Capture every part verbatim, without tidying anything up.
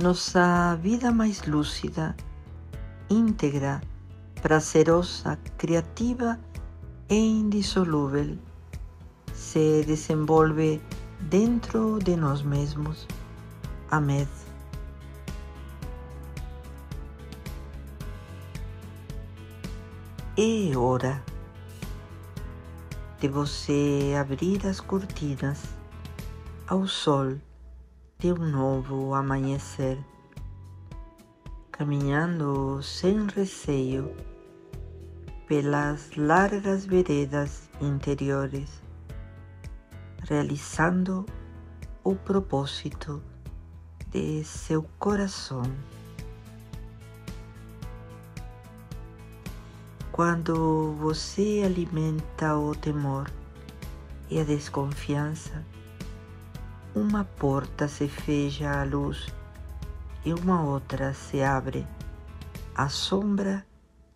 nossa vida mais lúcida, íntegra, prazerosa, criativa e indissolúvel, se desenvolve dentro de nós mesmos. Amém. É hora de você abrir as cortinas ao sol de um novo amanhecer, caminhando sem receio pelas largas veredas interiores, realizando o propósito de seu coração. Quando você alimenta o temor e a desconfiança, uma porta se fecha à luz e uma outra se abre à sombra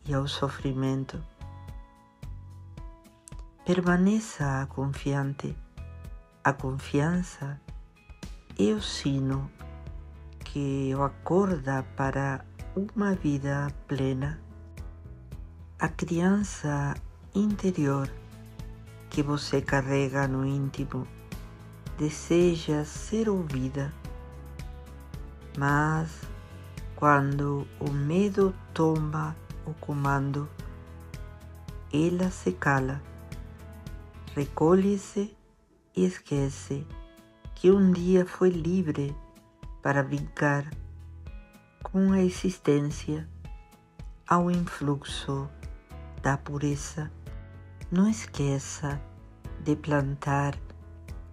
e ao sofrimento. Permaneça confiante. A confiança é o sino que o acorda para uma vida plena. A criança interior que você carrega no íntimo deseja ser ouvida, mas quando o medo toma o comando, ela se cala, recolhe-se e esquece que um dia foi livre para brincar com a existência ao influxo da pureza. Não esqueça de plantar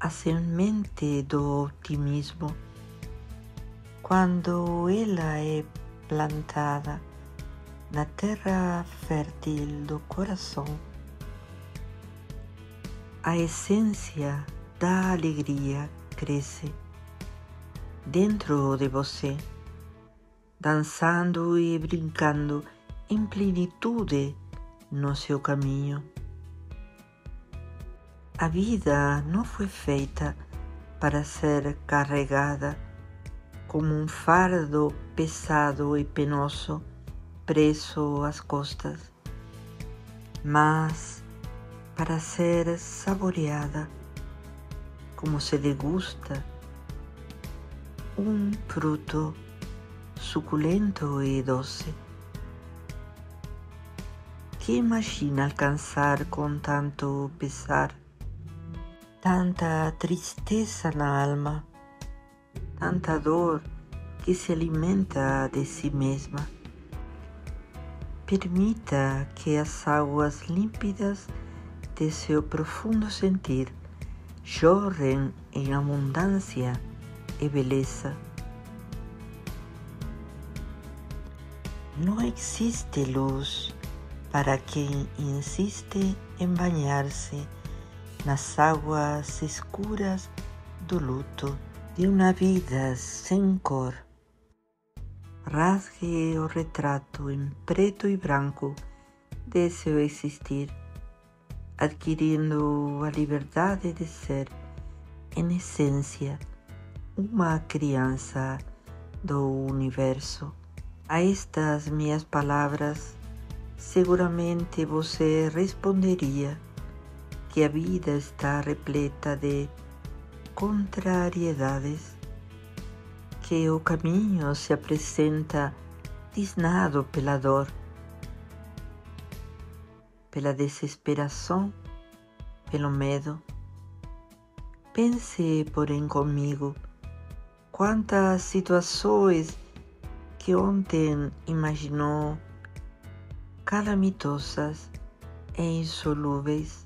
a semente do otimismo. Quando ela é plantada na terra fértil do coração, a essência da alegria cresce dentro de você, dançando e brincando em plenitude no seu caminho. A vida não foi feita para ser carregada como um fardo pesado e penoso preso às costas, mas para ser saboreada como se degusta um fruto suculento e doce. Que imagina alcançar com tanto pesar, tanta tristeza na alma, tanta dor que se alimenta de si mesma? Permita que as águas límpidas de seu profundo sentir jorrem em abundância e beleza. Não existe luz para quem insiste em banhar-se nas águas escuras do luto de uma vida sem cor. Rasgue o retrato em preto e branco de seu existir, adquirindo a liberdade de ser, em essência, uma criança do universo. A estas minhas palavras, seguramente você responderia que a vida está repleta de contrariedades, que o caminho se apresenta tisnado pela dor, pela desesperação, pelo medo. Pense, porém, comigo, quantas situações que ontem imaginou calamitosas e insolúveis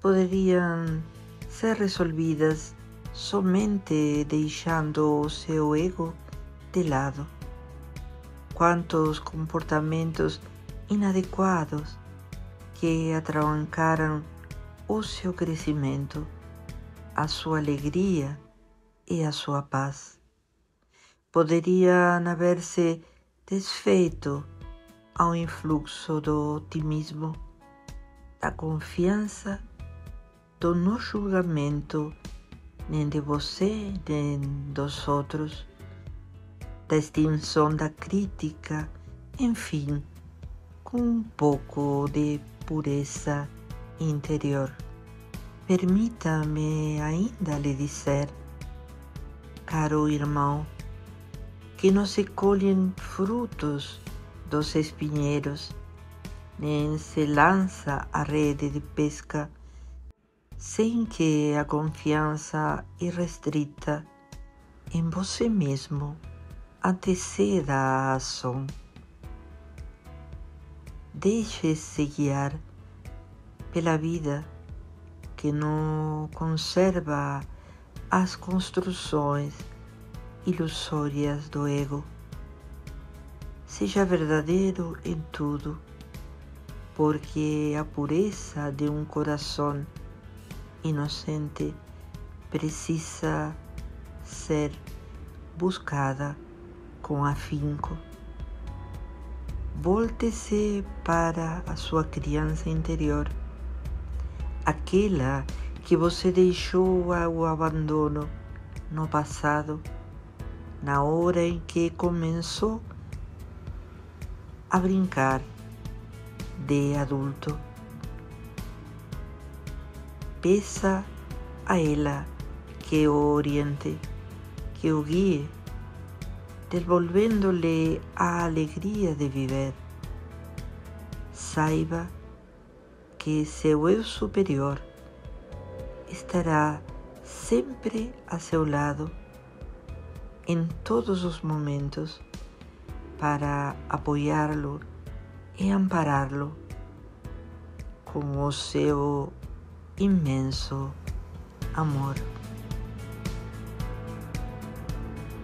poderiam ser resolvidas somente deixando o seu ego de lado. Quantos comportamentos inadequados que atravancaram o seu crescimento, a sua alegria e a sua paz, poderiam haver-se desfeito ao influxo do otimismo, da confiança, do não julgamento nem de você nem dos outros, da extinção da crítica, enfim, com um pouco de pureza interior. Permita-me ainda lhe dizer, caro irmão, que não se colhem frutos dos espinheiros, nem se lança a rede de pesca sem que a confiança irrestrita em você mesmo anteceda a ação. Deixe-se guiar pela vida que não conserva as construções ilusórias do ego. Seja verdadeiro em tudo, porque a pureza de um coração inocente precisa ser buscada com afinco. Volte-se para a sua criança interior, aquela que você deixou ao abandono no passado, na hora em que começou a brincar de adulto. Peça a ela que o oriente, que o guie, devolvendo-lhe a alegria de viver. Saiba que seu eu superior estará sempre a seu lado, em todos os momentos, para apoiá-lo e ampará-lo com o seu imenso amor.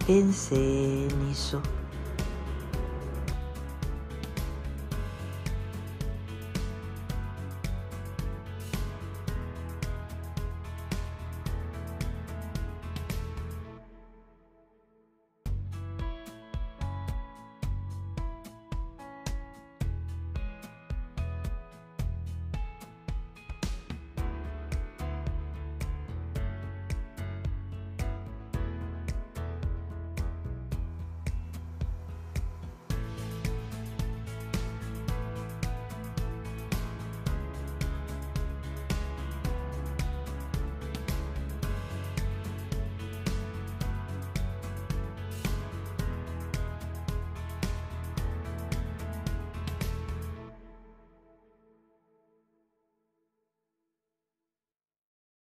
Pense nisso.